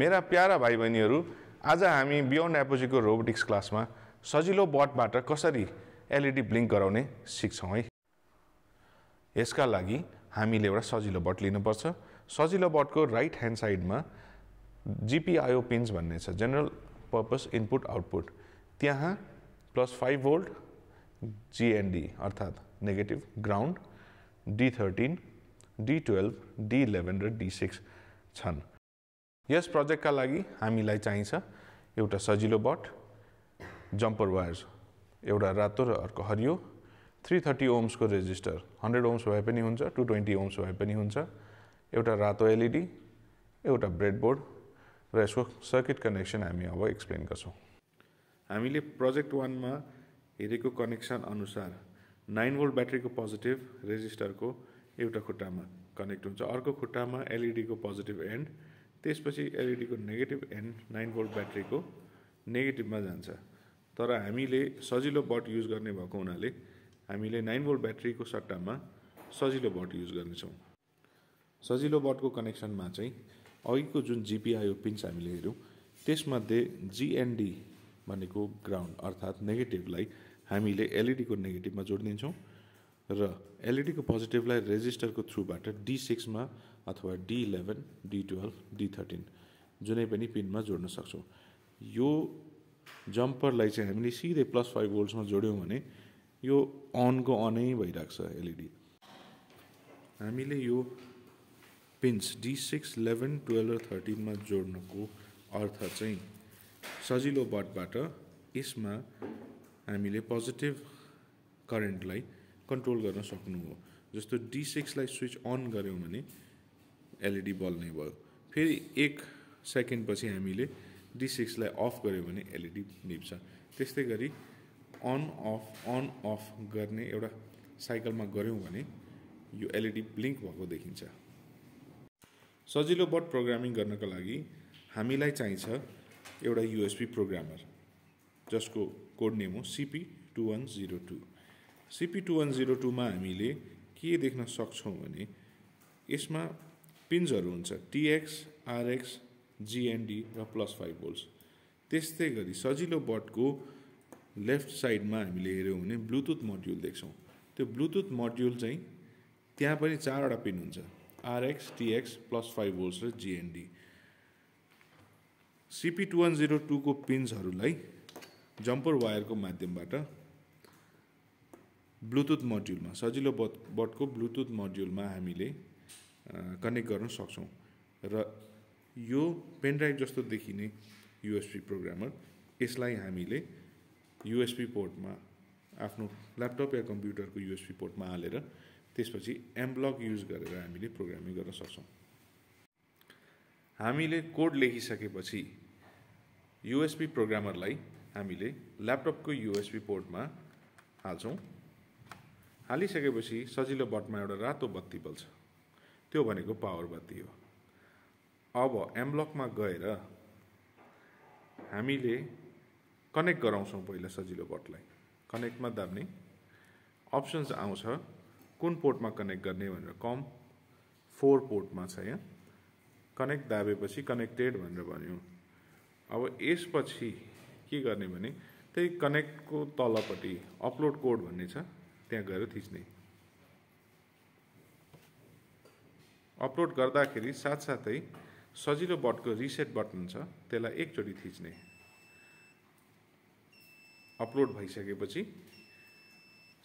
मेरा प्यारा भाई बहनीहरु आज हामी बियोन्ड एपोजी को रोबोटिक्स क्लासमा सजिलो बटबाट कसरी एलईडी ब्लिंक गराउने सिक्छौं है। यसका लागि हामीले एउटा सजिलो बट लिनुपर्छ। सजिलो बटको राइट ह्यान्ड साइडमा GPIO पिन्स भन्ने छ, जनरल पर्पस इनपुट आउटपुट। त्यहाँ +5 भोल्ट GND अर्थात negative ground, D13, D12, D11 र D6 छन्। यस प्रोजेक्ट का लागि हामीलाई चाहिन्छ एउटा सजिलो बट, जम्पर वायर्स, एउटा रातो र अर्को हरियो, 330 ओम्स को रेजिस्टर, 100 ओम्स भए पनि हुन्छ, 220 ओम्स भए पनि हुन्छ, एउटा रातो एलईडी, एउटा ब्रेडबोर्ड र यसको सर्किट कनेक्सन हामी अब एक्सप्लेन गर्छौं। हामीले प्रोजेक्ट 1 मा हेरेको कनेक्सन अनुसार 9 भोल्ट ब्याट्री को पोजिटिभ रेजिस्टर को एउटा खुट्टामा कनेक्ट हुन्छ, अर्को खुट्टामा एलईडी को पोजिटिभ एन्ड, त्यसपछि एलईडी को नेगेटिभ एन्ड 9 भोल्ट ब्याट्री को नेगेटिभमा जान्छ। तर हामीले सजिलो बट युज गर्ने भएको हुनाले हामीले 9 भोल्ट ब्याट्री को सट्टामा सजिलो बट युज गर्ने छौं। सजिलो बट को कनेक्सनमा चाहिँ अघिको जुन जीपीआईओ पिन्स हामीले हेर्यौं त्यसमध्ये जीएनडी भनेको ग्राउन्ड अर्थात नेगेटिभलाई हामीले एलईडी को नेगेटिभमा जोड्दिन्छौं र एलईडी को पोजिटिभलाई रेजिस्टर को थ्रुबाट D6 मा अथवा D11, D12, D13 जुनै पनि पिनमा जोड्न सक्छौं। यो जम्परलाई चाहिँ हामीले सिधै +5 भोल्ट्स मा जोड्यौं भने यो अन को अनै भइराख्छ एलईडी। हामीले यो पिन्स D6, 11, 12 र 13 मा जोड्नको अर्थ चाहिँ सजिलो बटबाट यसमा हामीले पोजिटिभ करेन्टलाई कन्ट्रोल गर्न सक्नु हो। जस्तो D6 लाई स्विच अन गर्यौं भने एलईडी बल्ने भयो, फेरि 1 सेकेन्ड पछि हामीले D6 लाई अफ गर्यौं भने एलईडी निभ्छ। त्यस्तै गरी अन अफ गर्ने एउटा साइकलमा गर्यौं भने यो एलईडी ब्लिंक भएको देखिन्छ। सजिलो बट प्रोग्रामिङ गर्नका लागि हामीलाई चाहिन्छ एउटा USB प्रोग्रामर जसको कोड नेम हो CP2102। CP2102 मा हामीले के देख्न सक्छौं भने यसमा पिन्सहरु हुन्छ, TX, RX, GND र +5 भोल्ट्स। त्यस्तै गरी सजिलो बटको लेफ्ट साइडमा हामीले हेर्यौं भने ब्लुटुथ मोड्युल देख्छौं। त्यो ब्लुटुथ मोड्युल चाहिँ त्यहाँ पनि 4 वटा पिन हुन्छ, RX, TX, +5 भोल्ट्स र GND। CP2102 को पिन्सहरुलाई जम्पर वायरको माध्यमबाट ब्लुटुथ मोड्युलमा सजिलो बटको ब्लुटुथ मोड्युलमा हामीले कनेक्ट गर्न सक्छौं र यो पेन ड्राइभ जस्तो देखिने USB प्रोग्रामर यसलाई हामीले USB पोर्टमा आफ्नो ल्यापटप या कम्प्युटरको USB पोर्टमा हालेर त्यसपछि M block युज गरेर हामीले प्रोग्रामिङ गर्न सक्छौं। हामीले कोड लेखिसकेपछि USB प्रोग्रामरलाई हामीले ल्यापटपको USB पोर्टमा हाल्छौं। हालिसकेपछि सजिलो बटमा एउटा रातो बत्ती बल्छ, त्यो भनेको पावर बत्ती हो। अब M blockमा गएर हामीले कनेक्ट गराउँछौं। पहिला सजिलो बटलाई कनेक्टमा दाब्ने अप्सन्स आउँछ, कुन पोर्टमा कनेक्ट गर्ने भनेर। COM4 पोर्टमा छ, यहाँ कनेक्ट दाबेपछि कनेक्टेड भनेर भन्यो। अब यसपछि के गर्ने भने त्यही कनेक्टको तलपट्टि अपलोड कोड भन्ने छ, त्यहाँ गएर थिच्ने। अपलोड गर्दाखेरि साथसाथै सजिलो बटको रिसेट बटन छ, त्यसलाई एकचोटी थिच्ने। अपलोड भइसकेपछि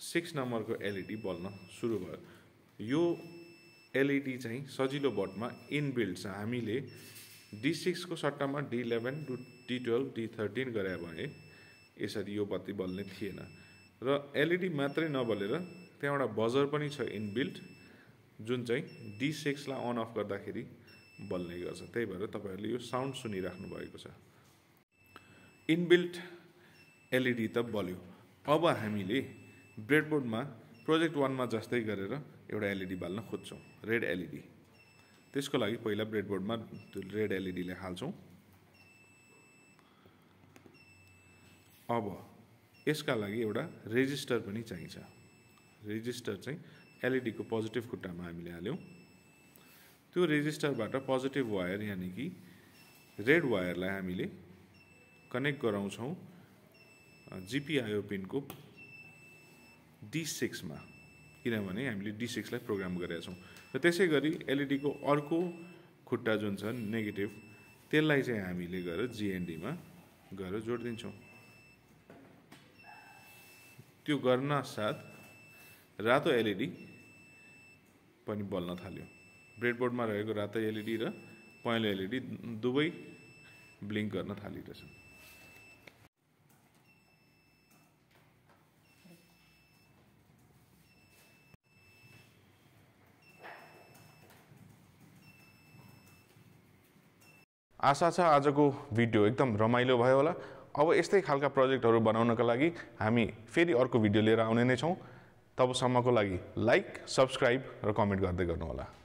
6 नम्बरको एलईडी बल्न सुरु भयो। यो एलईडी चाहिँ सजिलो बटमा इनबिल्ट छ। हामीले D6 को सट्टामा D11, D12, D13 गरे भने यसरी यो बत्ती बल्ने थिएन र एलईडी मात्रै नबलेर त्यहाँ एउटा बजर पनि छ इनबिल्ट जुन चाहिँ D6 लाई अन अफ गर्दाखेरि बल्ने गर्छ। त्यही भएर तपाईहरुले यो साउन्ड सुनिराख्नु भएको छ। इनबिल्ट एलईडी त बल्यो। अब हामीले ब्रेडबोर्डमा प्रोजेक्ट 1 मा जस्तै गरेर एउटा एलईडी बाल्न खोज्छौं, रेड एलईडी। त्यसको लागि पहिला ब्रेडबोर्डमा त्यो रेड एलईडी लाई हाल्छौं। अब यसका लागि एउटा रेजिस्टर पनि चाहिन्छ। रेजिस्टर चाहिँ एलईडी को पोजिटिभ खुट्टामा हामीले हाल्यौं। त्यो रेजिस्टरबाट पोजिटिभ वायर यानी कि रेड वायरलाई हामीले कनेक्ट गराउँछौं जीपीआईओ पिन को D6 मा किनभने हामीले D6 लाई प्रोग्राम गरेका छौं र त्यसैगरी एलईडी को अर्को खुट्टा जुन छ नेगेटिभ त्यसलाई चाहिँ हामीले गएर GND मा गएर जोड दिन्छौं। त्यो गर्न साथ रातो एलईडी पनि बल्न थाल्यो। ब्रेडबोर्डमा रहेको रातो एलईडी र पहेँलो एलईडी दुबै ब्लिंक गर्न थालिरहेछन्। आशा छ आजको भिडियो एकदम रमाइलो भयो होला। अब यस्तै खालका प्रोजेक्टहरु बनाउनका लागि हामी फेरि अर्को भिडियो लिएर आउने नै छौं। तबसम्मको लागि लाइक, सब्स्क्राइब र कमेन्ट गर्दै गर्नु होला।